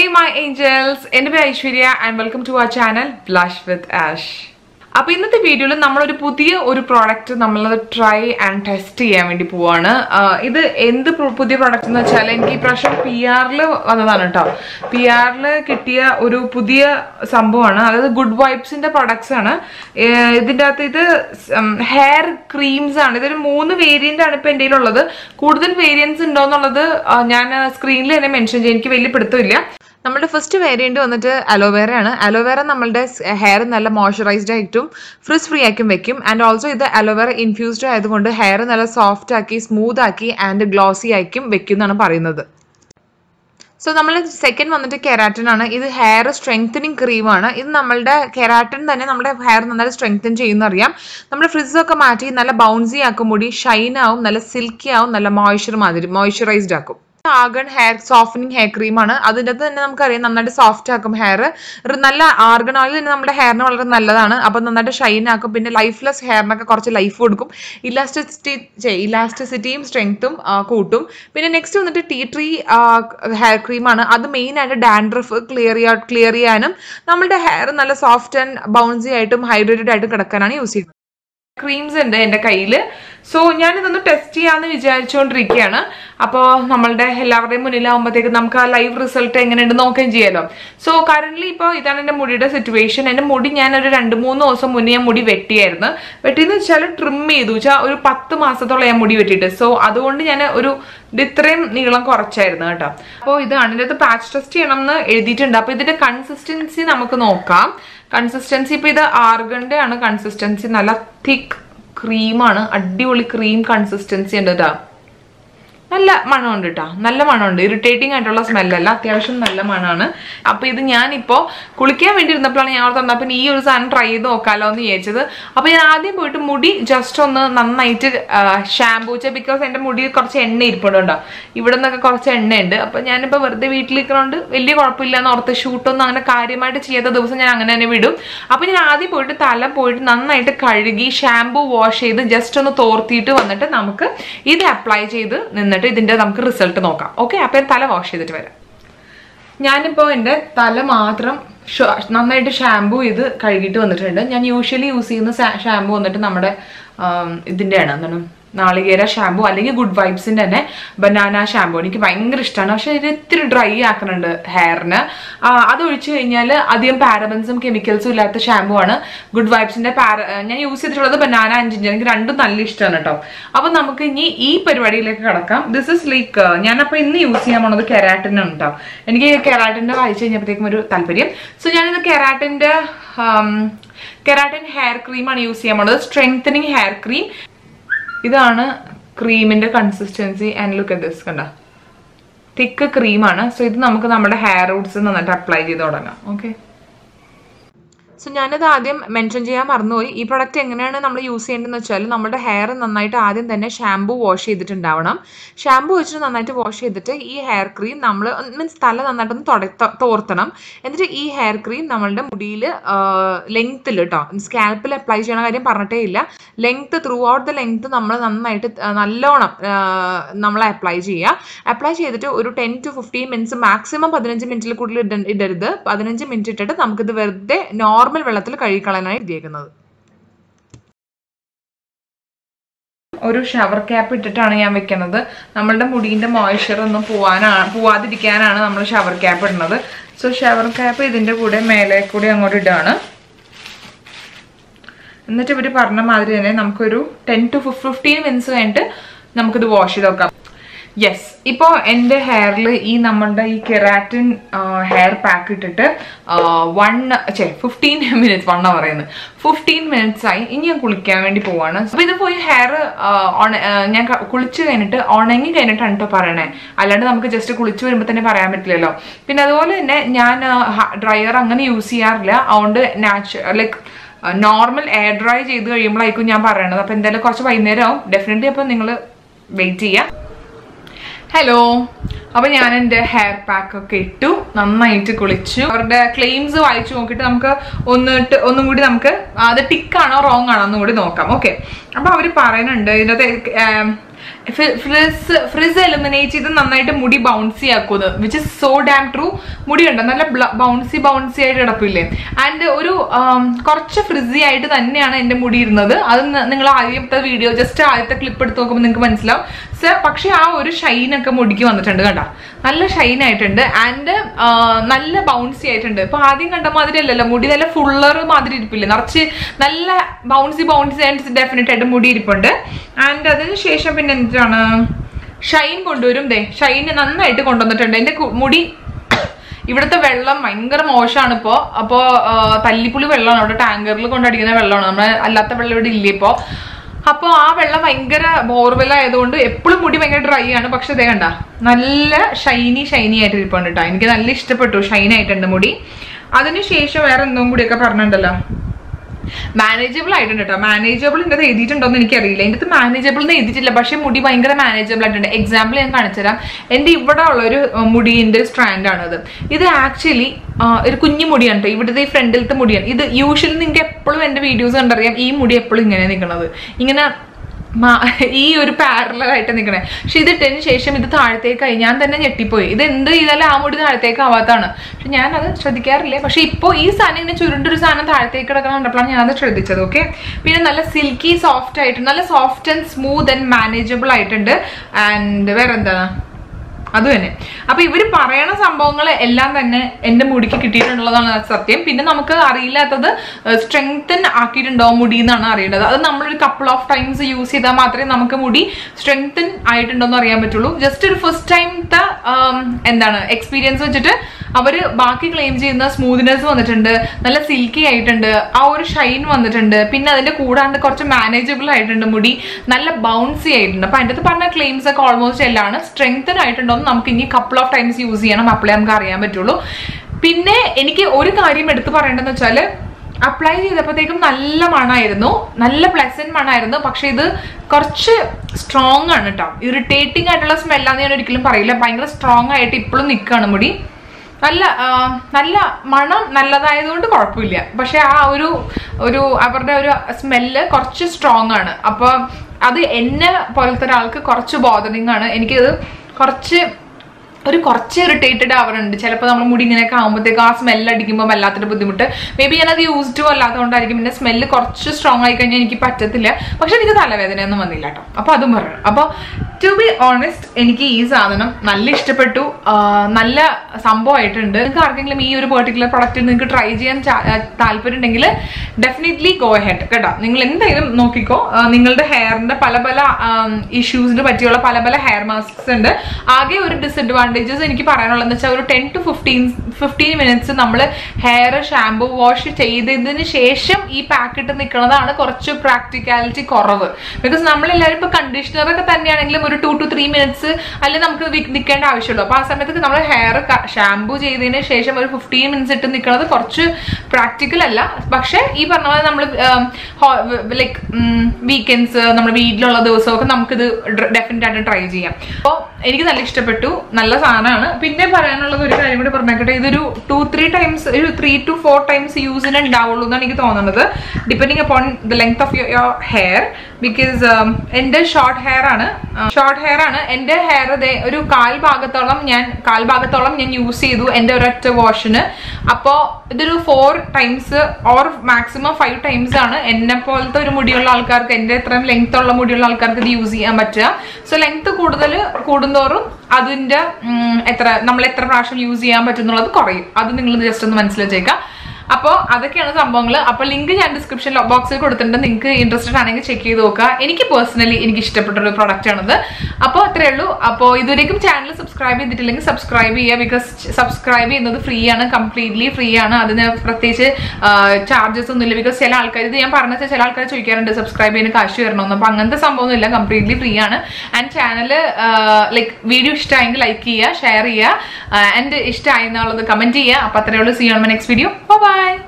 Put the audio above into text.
Hey my angels, എൻ്റെ പേര് Aishwarya and welcome to our channel blush with ash. അപ്പോൾ ഇന്നത്തെ വീഡിയോയിൽ നമ്മളൊരു പുതിയ പ്രോഡക്റ്റ് നമ്മൾ ട്രൈ ആൻഡ് ടെസ്റ്റ് ചെയ്യാൻ വേണ്ടി പോവാണ്. ഇത് എന്ത് പുതിയ പ്രോഡക്റ്റ് എന്ന് വെച്ചാൽ എനിക്ക് ഈ പ്രാവശ്യം പി ആറിൽ വന്നതാണ് കേട്ടോ. പി ആറിൽ കിട്ടിയ ഒരു പുതിയ സംഭവമാണ്, അതായത് ഗുഡ് വൈബ്സിന്റെ പ്രോഡക്ട്സ് ആണ്. ഇതിൻ്റെ അകത്ത് ഇത് ഹെയർ ക്രീംസ് ആണ്. ഇതൊരു 3 വേരിയന്റ് ആണ് ഇപ്പം എൻ്റെ കയ്യിലുള്ളത്. കൂടുതൽ വേരിയൻസ് ഉണ്ടോ എന്നുള്ളത് ഞാൻ സ്ക്രീനിൽ തന്നെ മെൻഷൻ ചെയ്യും, എനിക്ക് വലിയ പിടുത്തമില്ല. നമ്മളുടെ ഫസ്റ്റ് വേരിയൻറ്റ് വന്നിട്ട് അലോവേറയാണ്. അലോവേറ നമ്മളുടെ ഹെയർ നല്ല മോയ്സ്ചറൈസ്ഡ് ആയിട്ടും ഫ്രിസ് ഫ്രീ ആക്കും വെക്കും. ആൻഡ് ഓൾസോ ഇത് അലോവേറ ഇൻഫ്യൂസ്ഡ് ആയതുകൊണ്ട് ഹെയർ നല്ല സോഫ്റ്റ് ആക്കി സ്മൂത്ത് ആക്കി ആൻഡ് ഗ്ലോസി ആക്കും വെക്കും എന്നാണ് പറയുന്നത്. സോ നമ്മൾ സെക്കൻഡ് വന്നിട്ട് കെരാറ്റിൻ ആണ്. ഇത് ഹെയർ സ്ട്രെങ്തനിങ് ക്രീമാണ്. ഇത് നമ്മളുടെ കെരാറ്റിൻ തന്നെ നമ്മുടെ ഹെയർ നന്നായി സ്ട്രെങ്തൻ ചെയ്യുന്നറിയാം. നമ്മുടെ ഫ്രിസൊക്കെ മാറ്റി നല്ല ബൗൺസി ആക്കും, മുടി ഷൈൻ ആവും, നല്ല സിൽക്കി ആവും, നല്ല മോയ്സ്ചറൈസ്ഡ് ആക്കും. ആർഗൺ ഹെയർ സോഫ്റ്റനിങ് ഹെയർ ക്രീമാണ്. അതിൻ്റെ അകത്ത് തന്നെ നമുക്കറിയാം നന്നായിട്ട് സോഫ്റ്റ് ആക്കും ഹെയർ. നല്ല ആർഗൺ ഓയിൽ തന്നെ നമ്മുടെ ഹെയറിന് വളരെ നല്ലതാണ്. അപ്പം നന്നായിട്ട് ഷൈൻ ആക്കും. പിന്നെ ലൈഫ്ലെസ് ഹെയറിനൊക്കെ കുറച്ച് ലൈഫ് കൊടുക്കും. ഇലാസ്റ്റിസിറ്റിയും സ്ട്രെങ്ത്തും കൂട്ടും. പിന്നെ നെക്സ്റ്റ് വന്നിട്ട് ടീ ട്രീ ഹെയർ ക്രീമാണ്. അത് മെയിനായിട്ട് ഡാൻഡ്രഫ് ക്ലിയർ ചെയ്യാനും നമ്മുടെ ഹെയർ നല്ല സോഫ്റ്റ് ആൻഡ് ബൗൺസി ആയിട്ടും ഹൈഡ്രേറ്റഡ് ആയിട്ടും കിടക്കാനാണ് യൂസ് ചെയ്യുന്നത്. ക്രീംസ് ഉണ്ട് എൻ്റെ കയ്യിൽ. സോ ഞാനിതൊന്ന് ടെസ്റ്റ് ചെയ്യാമെന്ന് വിചാരിച്ചുകൊണ്ടിരിക്കുകയാണ്. അപ്പോൾ നമ്മളുടെ എല്ലാവരുടെയും മുന്നിലാവുമ്പോഴത്തേക്ക് നമുക്ക് ആ ലൈവ് റിസൾട്ട് എങ്ങനെയുണ്ട് നോക്കുകയും ചെയ്യാമല്ലോ. സോ കറൻ്റ്ലി ഇപ്പോൾ ഇതാണ് എൻ്റെ മുടിയുടെ സിറ്റുവേഷൻ. എൻ്റെ മുടി ഞാനൊരു 2-3 ദിവസം മുന്നേ ഞാൻ മുടി വെട്ടിയായിരുന്നു. വെട്ടിയെന്ന് വെച്ചാൽ ട്രിം ചെയ്തു വെച്ചാൽ ഒരു 10 മാസത്തോളം ഞാൻ മുടി വെട്ടിയിട്ട്. സോ അതുകൊണ്ട് ഞാൻ ഒരു ഇത്രയും നീളം കുറച്ചായിരുന്നു കേട്ടോ. അപ്പോൾ ഇതാണ് ഇതിൻ്റെ അകത്ത് പാച്ച് ടെസ്റ്റ് ചെയ്യണം എന്ന് എഴുതിയിട്ടുണ്ട്. അപ്പോൾ ഇതിൻ്റെ കൺസിസ്റ്റൻസി നമുക്ക് നോക്കാം. കൺസിസ്റ്റൻസി ഇപ്പോൾ ഇത് ആർഗൻ്റെ ആണ് കൺസിസ്റ്റൻസി. നല്ല തിക്ക് ക്രീമാണ്, അടിപൊളി ക്രീം കൺസിസ്റ്റൻസി ഉണ്ട് കേട്ടോ. നല്ല മണമുണ്ട് കേട്ടോ, നല്ല മണമുണ്ട്. ഇറിറ്റേറ്റിംഗ് ആയിട്ടുള്ള സ്മെല്ലല്ല, അത്യാവശ്യം നല്ല മണമാണ്. അപ്പോൾ ഇത് ഞാനിപ്പോൾ കുളിക്കാൻ വേണ്ടി ഇരുന്നപ്പോഴാണ് ഞാൻ ഓർത്ത് വന്നപ്പോൾ ഈ ഒരു സാധനം ട്രൈ ചെയ്ത് നോക്കാമല്ലോ എന്ന് വിചാരിച്ചത്. അപ്പോൾ ഞാൻ ആദ്യം പോയിട്ട് മുടി ജസ്റ്റ് ഒന്ന് നന്നായിട്ട് ഷാമ്പൂ വെച്ചാൽ, ബിക്കോസ് എൻ്റെ മുടി കുറച്ച് എണ്ണ ഇരിപ്പുണ്ടോ, ഇവിടെ നിന്നൊക്കെ കുറച്ച് എണ്ണയുണ്ട്. അപ്പോൾ ഞാനിപ്പോൾ വെറുതെ വീട്ടിലിരിക്കണോണ്ട് വലിയ കുഴപ്പമില്ലാന്ന് ഓർത്ത് ഷൂട്ടൊന്നും അങ്ങനെ കാര്യമായിട്ട് ചെയ്യാത്ത ദിവസം ഞാൻ അങ്ങനെ തന്നെ വിടും. അപ്പോൾ ഞാൻ ആദ്യം പോയിട്ട് തല പോയിട്ട് നന്നായിട്ട് കഴുകി ഷാമ്പൂ വാഷ് ചെയ്ത് ജസ്റ്റ് ഒന്ന് തോർത്തിയിട്ട് വന്നിട്ട് നമുക്ക് ഇത് അപ്ലൈ ചെയ്ത് നിന്നിട്ട് ഇതിന്റെ നമുക്ക് റിസൾട്ട് നോക്കാം. ഓക്കെ, അപ്പൊ തല വാഷ് ചെയ്തിട്ട് വരാം. ഞാനിപ്പോ എന്റെ തല മാത്രം നന്നായിട്ട് ഷാമ്പൂ ഇത് കഴുകിയിട്ട് വന്നിട്ടുണ്ട്. ഞാൻ യൂഷ്വലി യൂസ് ചെയ്യുന്ന ഷാമ്പൂ വന്നിട്ട് നമ്മുടെ ഇതിന്റെയാണ്, എന്താണ്, നാളികേര ഷാമ്പൂ അല്ലെങ്കിൽ ഗുഡ് വൈബ്സിന്റെ തന്നെ ബനാന ഷാമ്പൂ എനിക്ക് ഭയങ്കര ഇഷ്ടമാണ്. പക്ഷെ ഇത് ഇത്തിരി ഡ്രൈ ആക്കുന്നുണ്ട് ഹെയറിന്. അത് ഒഴിച്ചു കഴിഞ്ഞാൽ അധികം പാരബൻസും കെമിക്കൽസും ഇല്ലാത്ത ഷാമ്പൂ ആണ് ഗുഡ് വൈബ്സിന്റെ. ഞാൻ യൂസ് ചെയ്തിട്ടുള്ളത് ബനാന ആൻഡ് ജിഞ്ചർ, എനിക്ക് രണ്ടും നല്ല ഇഷ്ടമാണ് കേട്ടോ. അപ്പൊ നമുക്ക് ഇനി ഈ പരിപാടിയിലേക്ക് കടക്കാം. ദിസ് ഇസ് ലൈക്ക് ഞാനപ്പോൾ ഇന്ന് യൂസ് ചെയ്യാൻ പോണത് കെരാറ്റിൻ ആണ് കേട്ടോ. എനിക്ക് കെരാറ്റിൻ്റെ വായിച്ചു കഴിഞ്ഞപ്പോഴത്തേക്കും ഒരു താല്പര്യം. സോ ഞാനിത് കെരാറ്റിൻ ഹെയർ ക്രീമാണ് യൂസ് ചെയ്യാൻ പോണത്. Strengthening hair cream. ഇതാണ് ക്രീമിന്റെ consistency and look at this, കണ്ടോ, തിക്ക് ക്രീമാണ്. സോ ഇത് നമുക്ക് നമ്മുടെ ഹെയർ റൂട്ട്സ് നന്നായിട്ട് അപ്ലൈ ചെയ്ത് തുടങ്ങാം. ഓക്കെ, സോ ഞാനത് ആദ്യം മെൻഷൻ ചെയ്യാൻ മറന്നുപോയി. ഈ പ്രൊഡക്റ്റ് എങ്ങനെയാണ് നമ്മൾ യൂസ് ചെയ്യേണ്ടതെന്ന് വെച്ചാൽ നമ്മുടെ ഹെയർ നന്നായിട്ട് ആദ്യം തന്നെ ഷാമ്പൂ വാഷ് ചെയ്തിട്ടുണ്ടാവണം. ഷാമ്പൂ വെച്ചിട്ട് നന്നായിട്ട് വാഷ് ചെയ്തിട്ട് ഈ ഹെയർ ക്രീം നമ്മൾ മീൻസ് തല നന്നായിട്ടൊന്ന് തോർത്തണം. എന്നിട്ട് ഈ ഹെയർ ക്രീം നമ്മളുടെ മുടിയിൽ ലെങ്ത്തിൽ കേട്ടോ, സ്കാൽപ്പിൽ അപ്ലൈ ചെയ്യണ കാര്യം പറഞ്ഞിട്ടേ ഇല്ല. Length throughout the length നമ്മൾ നന്നായിട്ട് നല്ലോണം നമ്മൾ അപ്ലൈ ചെയ്യുക. അപ്ലൈ ചെയ്തിട്ട് ഒരു 10 to 15 മിനിറ്റ്സ്, മാക്സിമം 15 മിനിറ്റിൽ കൂടുതൽ ഇടരുത്. 15 മിനിറ്റ് ഇട്ടിട്ട് നമുക്കിത് വെറുതെ നോർമൽ വെള്ളത്തിൽ കഴുകിക്കളയാനാണ് ഇരിക്കുന്നത്. ഒരു ഷവർ ക്യാപ്പ് ഇട്ടിട്ടാണ് ഞാൻ വെക്കുന്നത്. നമ്മളുടെ മുടിയുടെ മോയ്സ്ചർ ഒന്നും പോവാതിരിക്കാനാണ് നമ്മൾ ഷവർ ക്യാപ്പ് ഇടുന്നത്. സോ ഷവർ ക്യാപ്പ് ഇതിൻ്റെ കൂടെ മേലെ കൂടി അങ്ങോട്ട് ഇടാണ്. എന്നിട്ട് ഇവർ പറഞ്ഞ മാതിരി തന്നെ നമുക്കൊരു 10 to 15 മിനിറ്റ്സ് കഴിഞ്ഞിട്ട് നമുക്കിത് വാഷ് ചെയ്ത് നോക്കാം. യെസ്, ഇപ്പോൾ എൻ്റെ ഹെയറിൽ ഈ നമ്മളുടെ ഈ കെരാറ്റിൻ ഹെയർ പാക്ക് ഇട്ടിട്ട് 15 minutes ആയി. ഇനി ഞാൻ കുളിക്കാൻ വേണ്ടി പോവാണ്. അപ്പോൾ ഇത് പോയി ഹെയർ ഞാൻ കുളിച്ച് കഴിഞ്ഞിട്ട് ഉണങ്ങി കഴിഞ്ഞിട്ടാണ് കേട്ടോ പറയണേ, അല്ലാണ്ട് നമുക്ക് ജസ്റ്റ് കുളിച്ച് വരുമ്പോൾ തന്നെ പറയാൻ പറ്റില്ലല്ലോ. പിന്നെ അതുപോലെ തന്നെ ഞാൻ ഡ്രയർ അങ്ങനെ യൂസ് ചെയ്യാറില്ല. അതുകൊണ്ട് ലൈക്ക് നോർമൽ എയർ ഡ്രൈ ചെയ്ത് കഴിയുമ്പോഴായിരിക്കും ഞാൻ പറയണത്. അപ്പോൾ എന്തായാലും കുറച്ച് വൈകുന്നേരം ആവും ഡെഫിനറ്റ്ലി. അപ്പോൾ നിങ്ങൾ വെയിറ്റ് ചെയ്യുക. ഹലോ, അപ്പം ഞാൻ എൻ്റെ ഹെയർ പാക്ക് ഒക്കെ ഇട്ടു, നന്നായിട്ട് കുളിച്ചു. അവരുടെ ക്ലെയിംസ് വായിച്ചു നോക്കിയിട്ട് നമുക്ക് ഒന്നും കൂടി നമുക്ക് അത് ടിക്കാണോ റോങ് ആണോ എന്നും കൂടി നോക്കാം. ഓക്കെ, അപ്പം അവർ പറയുന്നുണ്ട് ഇതിനകത്ത് frizz eliminate ചെയ്ത് നന്നായിട്ട് മുടി ബൗൺസി ആക്കുന്നത് which is so damn true. മുടി ഉണ്ട് നല്ല ബൗൺസി ബൗൺസി ആയിട്ട് കിടപ്പില്ലേ ആൻഡ് ഒരു കുറച്ച് ഫ്രിസി ആയിട്ട് തന്നെയാണ് എൻ്റെ മുടി ഇരുന്നത്. അത് നിങ്ങൾ ആദ്യത്തെ വീഡിയോ ജസ്റ്റ് ആദ്യത്തെ ക്ലിപ്പ് എടുത്ത് നോക്കുമ്പോൾ നിങ്ങൾക്ക് മനസ്സിലാവും. സോ പക്ഷേ ആ ഒരു ഷൈൻ ഒക്കെ മുടിക്ക് വന്നിട്ടുണ്ട് കണ്ടോ, നല്ല ഷൈൻ ആയിട്ടുണ്ട് ആൻഡ് നല്ല ബൗൺസി ആയിട്ടുണ്ട്. ഇപ്പൊ ആദ്യം കണ്ട മാതിരി അല്ലല്ലോ മുടി, നല്ല ഫുള്ളർ മാതിരി ഇരിപ്പില്ലേ, നിറച്ച് നല്ല ബൗൺസി ബൗൺസി ആൻഡ് ഡെഫിനറ്റ് ആയിട്ട് മുടി ഇരിപ്പുണ്ട്. ആൻഡ് അതിനുശേഷം പിന്നെ എന്താണ് ഷൈൻ കൊണ്ടുവരും. ദേ ഷൈൻ നന്നായിട്ട് കൊണ്ടുവന്നിട്ടുണ്ട്. എൻ്റെ മുടി ഇവിടുത്തെ വെള്ളം ഭയങ്കര മോശമാണ് ഇപ്പോൾ. അപ്പോൾ തല്ലിപ്പുളി വെള്ളമാണ് അവിടെ ടാങ്കറിൽ കൊണ്ടടിക്കുന്ന വെള്ളമാണ്, നമ്മുടെ അല്ലാത്ത വെള്ളം ഇവിടെ ഇല്ല ഇപ്പോൾ. അപ്പോൾ ആ വെള്ളം ഭയങ്കര ബോർവെൽ ആയതുകൊണ്ട് എപ്പോഴും മുടി ഭയങ്കര ഡ്രൈ ആണ്. പക്ഷെ ഇതേ കണ്ട നല്ല ഷൈനി ഷൈനി ആയിട്ട് ഇരിപ്പുണ്ട് കേട്ടോ, എനിക്ക് നല്ല ഇഷ്ടപ്പെട്ടു, ഷൈൻ ആയിട്ടുണ്ട് മുടി. അതിനുശേഷം വേറെ എന്തും കൂടിയൊക്കെ പറഞ്ഞിട്ടുണ്ടല്ലോ, മാനേജബിൾ ആയിട്ടുണ്ട് കേട്ടോ. മാനേജബിൾ എൻ്റെ എഴുതിയിട്ടുണ്ടോ എന്ന് എനിക്കറിയില്ല, എൻ്റെ അടുത്ത് മാനേജബിൾ എന്ന് എഴുതിയിട്ടില്ല, പക്ഷെ മുടി ഭയങ്കര മാനേജബിൾ ആയിട്ടുണ്ട്. എക്സാമ്പിൾ ഞാൻ കാണിച്ചു തരാം. എൻ്റെ ഇവിടെ ഉള്ളൊരു മുടീൻ്റെ സ്ട്രാൻഡാണത്. ഇത് ആക്ച്വലി ഒരു കുഞ്ഞു മുടിയാണ് കേട്ടോ, ഇവിടുത്തെ ഈ ഫ്രണ്ടിലത്തെ മുടിയാണ് ഇത്. യൂഷ്വലി നിങ്ങൾക്ക് എപ്പോഴും എൻ്റെ വീഡിയോസ് കണ്ടറിയാം ഈ മുടി എപ്പോഴും ഇങ്ങനെ നിൽക്കുന്നത്, ഇങ്ങനെ ഈ ഒരു പാരലായിട്ട് നിൽക്കണേ. പക്ഷെ ഇതിട്ടതിന് ശേഷം ഇത് താഴത്തേക്കായി, ഞാൻ തന്നെ ഞെട്ടിപ്പോയി. ഇത് എന്ത് ചെയ്താലും ആ മുടി താഴത്തേക്ക് ആവാത്തതാണ്, പക്ഷെ ഞാനത് ശ്രദ്ധിക്കാറില്ലേ. പക്ഷെ ഇപ്പോൾ ഈ സാധനം ഇങ്ങനെ ചുരുണ്ടൊരു സാധനം താഴത്തേക്ക് കിടക്കണം കണ്ടപ്പോഴാണ് ഞാനത് ശ്രദ്ധിച്ചത്. ഓക്കെ, പിന്നെ നല്ല സിൽക്കി സോഫ്റ്റ് ആയിട്ട്, നല്ല soft and smooth and manageable ആയിട്ടുണ്ട്. ആൻഡ് വേറെ എന്താണ് അത് തന്നെ. അപ്പൊ ഇവര് പറയണ സംഭവങ്ങൾ എല്ലാം തന്നെ എൻ്റെ മുടിക്ക് കിട്ടിയിട്ടുള്ളതാണ് സത്യം. പിന്നെ നമുക്ക് അറിയില്ലാത്തത് സ്ട്രെങ്തൻ ആക്കിയിട്ടുണ്ടോ മുടി എന്നാണ് അറിയേണ്ടത്. അത് നമ്മളൊരു കപ്പിൾ ഓഫ് ടൈംസ് യൂസ് ചെയ്താൽ മാത്രമേ നമുക്ക് മുടി സ്ട്രെങ്തൻ ആയിട്ടുണ്ടോ എന്ന് അറിയാൻ പറ്റുള്ളൂ. ജസ്റ്റ് ഒരു ഫസ്റ്റ് ടൈമത്തെ എന്താണ് എക്സ്പീരിയൻസ് വെച്ചിട്ട് അവര് ബാക്കി ക്ലെയിം ചെയ്യുന്ന സ്മൂത്ത്നെസ് വന്നിട്ടുണ്ട്, നല്ല സിൽക്കി ആയിട്ടുണ്ട്, ആ ഒരു ഷൈൻ വന്നിട്ടുണ്ട്, പിന്നെ അതിന്റെ കൂടാണ്ട് കുറച്ച് മാനേജബിൾ ആയിട്ടുണ്ട് മുടി, നല്ല ബൗൺസി ആയിട്ടുണ്ട്. അപ്പൊ അതിൻ്റെ പറഞ്ഞ ക്ലെയിംസ് ഒക്കെ ഓൾമോസ്റ്റ് എല്ലാം സ്ട്രെങ്തൻ ആയിട്ടുണ്ടോ നമുക്ക് ഇനി കപ്പിൾ ഓഫ് ടൈംസ് യൂസ് ചെയ്യണം, അപ്പോഴേ നമുക്ക് അറിയാൻ പറ്റുള്ളൂ. പിന്നെ എനിക്ക് ഒരു കാര്യം എടുത്തു പറയേണ്ടതെന്ന് വെച്ചാൽ അപ്ലൈ ചെയ്തപ്പോഴത്തേക്കും നല്ല മണമായിരുന്നു, നല്ല പ്ലസന്റ് മണമായിരുന്നു. പക്ഷെ ഇത് കുറച്ച് സ്ട്രോങ് ആണ് കേട്ടോ, ഇറിറ്റേറ്റിംഗ് ആയിട്ടുള്ള സ്മെല്ലാന്ന് ഞാൻ ഒരിക്കലും പറയില്ല, ഭയങ്കര സ്ട്രോങ് ആയിട്ട് ഇപ്പോഴും നിൽക്കുകയാണ് മുടി. നല്ല നല്ല മണം നല്ലതായതുകൊണ്ട് കുഴപ്പമില്ല, പക്ഷെ ആ ഒരു ഒരു അവരുടെ ഒരു സ്മെല്ല് കുറച്ച് സ്ട്രോങ് ആണ്. അപ്പോൾ അത് എന്നെ പോലത്തെ ഒരാൾക്ക് കുറച്ച് ബോദറിങ് ആണ്, എനിക്കത് കുറച്ച് ഒരു കുറച്ച് ഇറിറ്റേറ്റഡ് ആവാറുണ്ട് ചിലപ്പോൾ നമ്മൾ മുടി ഇങ്ങനെയൊക്കെ ആകുമ്പോഴത്തേക്ക്. ആ സ്മെല്ലടിക്കുമ്പോൾ വല്ലാത്തൊരു ബുദ്ധിമുട്ട്, മേ ബി ഞാനത് യൂസ്ഡ് അല്ലാത്തതുകൊണ്ടായിരിക്കും. പിന്നെ സ്മെല്ല് കുറച്ച് സ്ട്രോങ് ആയി കഴിഞ്ഞാൽ എനിക്ക് പറ്റത്തില്ല, പക്ഷെ എനിക്ക് തലവേദനയൊന്നും വന്നില്ല കേട്ടോ. അപ്പോൾ അതും പറയണം. അപ്പോൾ ടു ബി ഓണസ്റ്റ് എനിക്ക് ഈ സാധനം നല്ല ഇഷ്ടപ്പെട്ടു, നല്ല സംഭവമായിട്ടുണ്ട്. നിങ്ങൾക്ക് ആർക്കെങ്കിലും ഈ ഒരു പെർട്ടിക്കുലർ പ്രൊഡക്റ്റ് നിങ്ങൾക്ക് ട്രൈ ചെയ്യാൻ താല്പര്യം ഉണ്ടെങ്കിൽ ഡെഫിനറ്റ്ലി ഗോ ഹെഡ് കേട്ടോ. നിങ്ങൾ എന്തായാലും നോക്കിക്കോ, നിങ്ങളുടെ ഹെയറിൻ്റെ പല പല ഇഷ്യൂസിന് പറ്റിയുള്ള പല പല ഹെയർ മാസ്ക്സ് ഉണ്ട്. ആകെ ഒരു ഡിസഡ്വാൻറ്റേജസ് എനിക്ക് പറയാനുള്ളതെന്ന് വെച്ചാൽ ഒരു 10 to 15 മിനിറ്റ്സ് നമ്മൾ ഹെയർ ഷാമ്പു വാഷ് ചെയ്തതിന് ശേഷം ഈ പാക്കറ്റ് നിൽക്കുന്നതാണ് കുറച്ച് പ്രാക്ടിക്കാലിറ്റി കുറവ്. ബിക്കോസ് നമ്മളെല്ലാവരും ഇപ്പോൾ കണ്ടീഷണറൊക്കെ തന്നെയാണെങ്കിലും ഒരു 2 to 3 മിനിറ്റ്സ് അല്ലെങ്കിൽ നമുക്ക് നിൽക്കേണ്ട ആവശ്യമുള്ളൂ. അപ്പോൾ ആ സമയത്ത് നമ്മൾ ഹെയർ ഷാമ്പൂ ചെയ്തതിന് ശേഷം ഒരു 15 മിനിറ്റ്സ് ഇട്ട് നിൽക്കുന്നത് കുറച്ച് പ്രാക്ടിക്കൽ അല്ല. പക്ഷേ ഈ പറഞ്ഞ പോലെ നമ്മൾ ലൈക്ക് വീക്കെൻഡ്സ് നമ്മുടെ വീട്ടിലുള്ള ദിവസമൊക്കെ നമുക്കിത് ഡെഫിനറ്റ് ആയിട്ട് ട്രൈ ചെയ്യാം. അപ്പോൾ എനിക്ക് നല്ല ഇഷ്ടപ്പെട്ടു, നല്ല സാധനമാണ്. പിന്നെ പറയാനുള്ളത് ഒരു കാര്യം കൂടി പറഞ്ഞേക്കട്ടെ, ഇതൊരു 2-3 ടൈംസ്, ഒരു 3 to 4 ടൈംസ് യൂസിന് ഉണ്ടാവുള്ളൂ എന്നാണ് എനിക്ക് തോന്നുന്നത്, depending upon the length of your hair. Because എൻ്റെ ഷോർട്ട് ഹെയർ ആണ് എൻ്റെ ഹെയർ ഒരു കാൽ ഭാഗത്തോളം ഞാൻ യൂസ് ചെയ്തു എൻ്റെ ഒരൊറ്റ വാഷിന്. അപ്പോൾ ഇതൊരു 4 times or maximum 5 times ആണ് എന്നെ പോലത്തെ ഒരു മുടിയുള്ള ആൾക്കാർക്ക്, എൻ്റെ ഇത്രയും ലെങ്ത് ഉള്ള മുടിയുള്ള ആൾക്കാർക്ക് ഇത് യൂസ് ചെയ്യാൻ പറ്റുക. സോ ലെങ്ത് കൂടുന്തോറും അതിൻ്റെ നമ്മൾ എത്ര പ്രാവശ്യം യൂസ് ചെയ്യാൻ പറ്റുന്നുള്ളത് കുറയും. അത് നിങ്ങൾ ജസ്റ്റ് ഒന്ന് മനസ്സിലാക്കുക. അപ്പോൾ അതൊക്കെയാണ് സംഭവങ്ങൾ. അപ്പോൾ ലിങ്ക് ഞാൻ ഡിസ്ക്രിപ്ഷൻ ബോക്സിൽ കൊടുത്തിട്ടുണ്ട്, നിങ്ങൾക്ക് ഇൻട്രസ്റ്റഡ് ആണെങ്കിൽ ചെക്ക് ചെയ്ത് നോക്കുക. എനിക്ക് പേഴ്സണലി എനിക്ക് ഇഷ്ടപ്പെട്ടൊരു പ്രോഡക്റ്റ് ആണത്. അപ്പോൾ അത്രയേ ഉള്ളൂ. അപ്പോൾ ഇതുവരേക്കും ചാനൽ സബ്സ്ക്രൈബ് ചെയ്തിട്ടില്ലെങ്കിൽ സബ്സ്ക്രൈബ് ചെയ്യുക, ബിക്കോസ് സബ്സ്ക്രൈബ് ചെയ്യുന്നത് ഫ്രീ ആണ്, കംപ്ലീറ്റ്ലി ഫ്രീ ആണ്. അതിന് പ്രത്യേകിച്ച് ചാർജസ് ഒന്നുമില്ല. ബിക്കോസ് ചില ആൾക്കാർ, ഇത് ഞാൻ പറഞ്ഞ ചില ആൾക്കാർ ചോദിക്കാറുണ്ട് സബ്സ്ക്രൈബ് ചെയ്യുന്ന കാശ് വരണമെന്ന്. അപ്പോൾ അങ്ങനത്തെ സംഭവമൊന്നുമില്ല, കംപ്ലീറ്റ്ലി ഫ്രീ ആണ്. ആൻഡ് ചാനൽ ലൈക്ക് വീഡിയോ ഇഷ്ടമായെങ്കിൽ ലൈക്ക് ചെയ്യുക, ഷെയർ ചെയ്യുക, ആൻഡ് ഇഷ്ടമായെന്നുള്ളത് കമൻറ്റ് ചെയ്യുക. അപ്പോൾ അത്രയേ ഉള്ളൂ. See you on my next video. By.